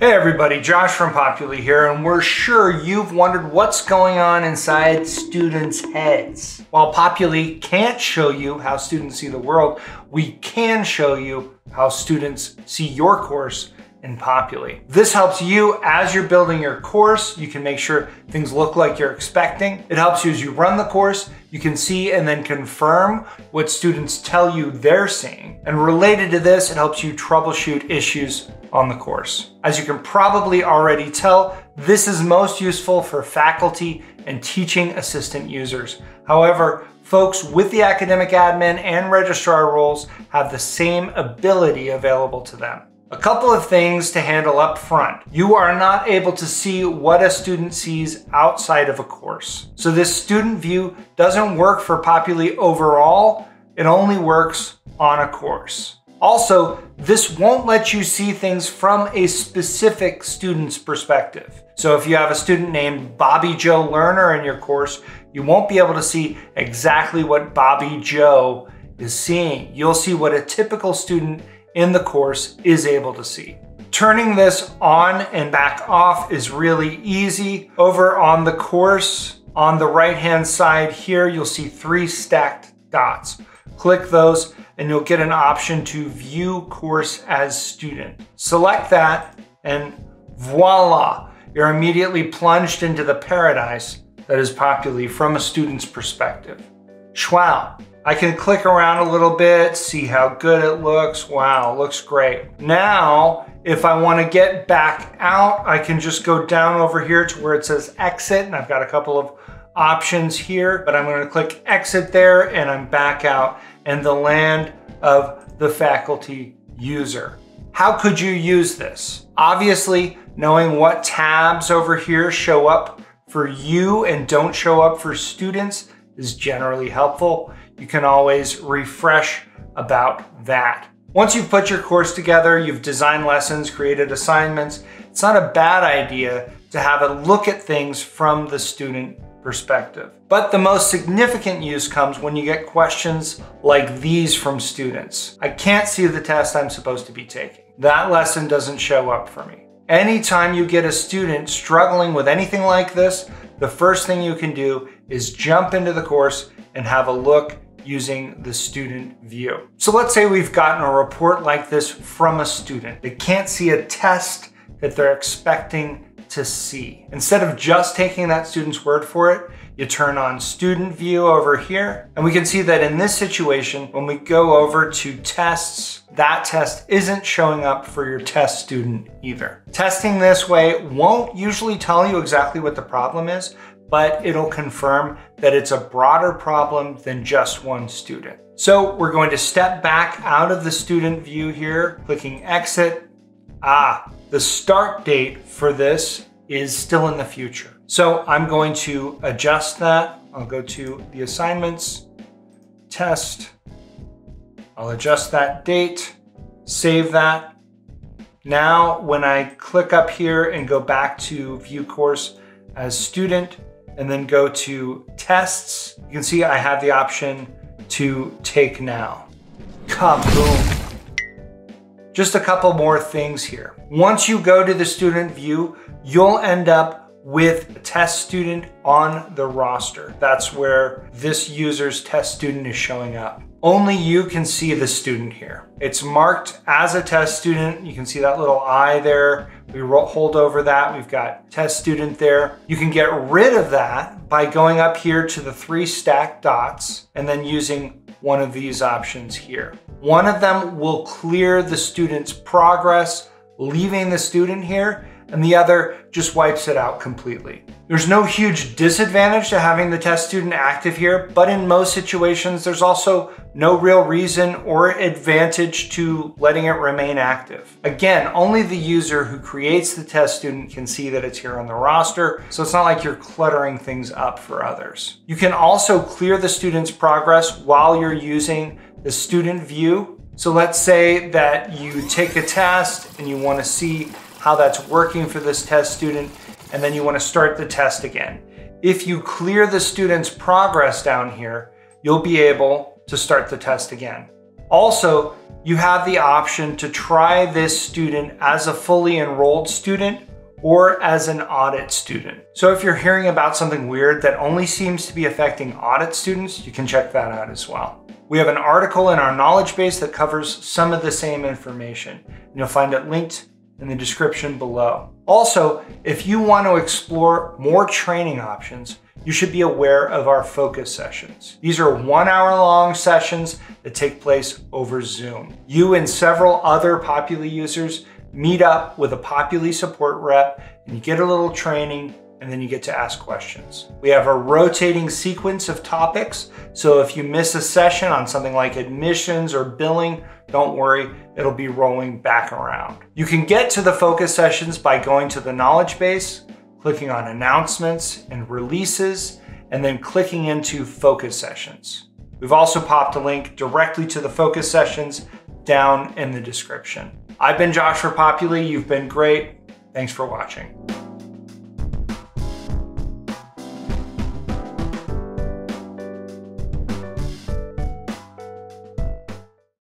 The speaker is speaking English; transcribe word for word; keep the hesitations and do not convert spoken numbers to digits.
Hey everybody, Josh from Populi here, and we're sure you've wondered what's going on inside students' heads. While Populi can't show you how students see the world, we can show you how students see your course in Populi. This helps you as you're building your course. You can make sure things look like you're expecting. It helps you as you run the course. You can see and then confirm what students tell you they're seeing. And related to this, it helps you troubleshoot issues on the course. As you can probably already tell, this is most useful for faculty and teaching assistant users. However, folks with the academic admin and registrar roles have the same ability available to them. A couple of things to handle up front. You are not able to see what a student sees outside of a course. So this student view doesn't work for Populi overall. It only works on a course. Also, this won't let you see things from a specific student's perspective. So if you have a student named Bobby Joe Lerner in your course, you won't be able to see exactly what Bobby Joe is seeing. You'll see what a typical student in the course is able to see. Turning this on and back off is really easy. Over on the course, on the right-hand side here, you'll see three stacked dots. Click those and you'll get an option to view course as student. Select that and voila, you're immediately plunged into the paradise that is Populi from a student's perspective. Schwab. I can click around a little bit, see how good it looks. Wow, looks great. Now, if I want to get back out, I can just go down over here to where it says exit, and I've got a couple of options here, but I'm going to click exit there and I'm back out in the land of the faculty user. How could you use this? Obviously, knowing what tabs over here show up for you and don't show up for students is generally helpful. You can always refresh about that. Once you've put your course together, you've designed lessons, created assignments, it's not a bad idea to have a look at things from the student perspective. But the most significant use comes when you get questions like these from students. I can't see the test I'm supposed to be taking. That lesson doesn't show up for me. Anytime you get a student struggling with anything like this, the first thing you can do is jump into the course and have a look using the student view. So let's say we've gotten a report like this from a student. They can't see a test that they're expecting to see. Instead of just taking that student's word for it, you turn on student view over here, and we can see that in this situation, when we go over to tests, that test isn't showing up for your test student either. Testing this way won't usually tell you exactly what the problem is, but it'll confirm that it's a broader problem than just one student. So we're going to step back out of the student view here, clicking exit. Ah, the start date for this is still in the future. So I'm going to adjust that. I'll go to the assignments, test. I'll adjust that date, save that. Now, when I click up here and go back to view course as student, and then go to tests, you can see I have the option to take now. Kaboom. Just a couple more things here. Once you go to the student view, you'll end up with a test student on the roster. That's where this user's test student is showing up. Only you can see the student here. It's marked as a test student. You can see that little eye there. We hold over that. We've got test student there. You can get rid of that by going up here to the three stacked dots and then using one of these options here. One of them will clear the student's progress, leaving the student here, and the other just wipes it out completely. There's no huge disadvantage to having the test student active here, but in most situations, there's also no real reason or advantage to letting it remain active. Again, only the user who creates the test student can see that it's here on the roster, so it's not like you're cluttering things up for others. You can also clear the student's progress while you're using the student view. So let's say that you take a test and you want to see how that's working for this test student, and then you want to start the test again. If you clear the student's progress down here, you'll be able to start the test again. Also, you have the option to try this student as a fully enrolled student or as an audit student. So if you're hearing about something weird that only seems to be affecting audit students, you can check that out as well. We have an article in our knowledge base that covers some of the same information, and you'll find it linked in the description below. Also, if you want to explore more training options, you should be aware of our focus sessions. These are one hour long sessions that take place over Zoom. You and several other Populi users meet up with a Populi support rep, and you get a little training, and then you get to ask questions. We have a rotating sequence of topics, so if you miss a session on something like admissions or billing, don't worry, it'll be rolling back around. You can get to the focus sessions by going to the knowledge base, clicking on announcements and releases, and then clicking into focus sessions. We've also popped a link directly to the focus sessions down in the description. I've been Josh for Populi. You've been great. Thanks for watching.